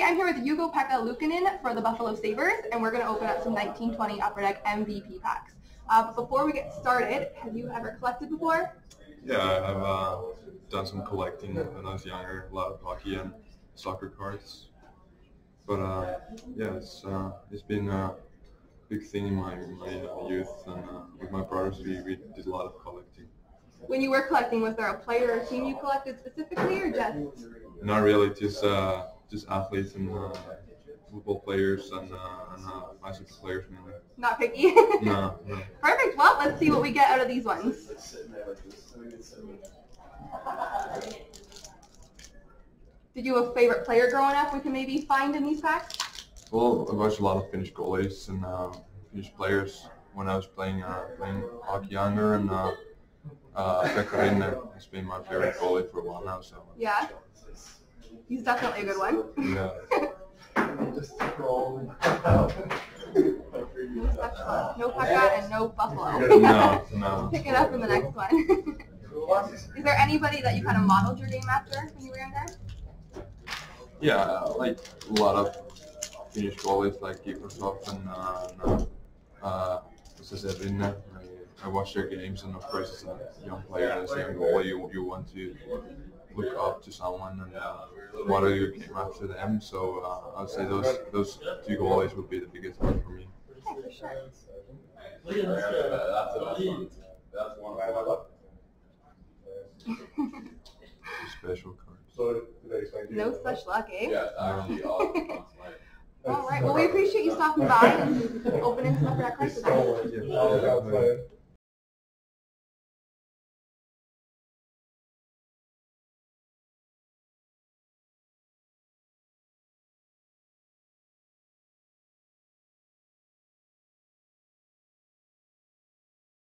everybody. I'm here with Hugo Pekka Luukkonen for the Buffalo Sabres, and we're going to open up some 1920 Upper Deck MVP packs. Before we get started, have you ever collected before? Yeah, I've done some collecting when I was younger. A lot of hockey and soccer cards. But yeah, it's been a big thing in my youth, and with my brothers we did a lot of collecting. When you were collecting, was there a player or team you collected specifically, or just? Not really, just athletes and football players and bicycle players. Maybe. Not picky? No. Perfect. Well, let's see what we get out of these ones. Did you have a favorite player growing up we can maybe find in these packs? Well, I watched a lot of Finnish goalies and Finnish players when I was playing hockey younger, and Vecerina has been my favorite goalie for a while now. So yeah, he's definitely a good one. Yeah. Excellent. No Pekka and no Buffalo. No. Pick it up in the next one. Is there anybody that you kind of modeled your game after when you were younger? Yeah, like a lot of Finnish goalies like Kepa and Vecerina. I watch their games, and of course, as a young player and as a young goalie, you want to look up to someone and model your game after them. So I'd say those two goalies would be the biggest one for me. Yeah, for sure. That's one I love. Special cards. No such luck, eh? Yeah, actually awesome. All right, well, we appreciate you stopping by and opening some of our cards today.